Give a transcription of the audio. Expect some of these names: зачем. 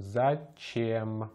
зачем.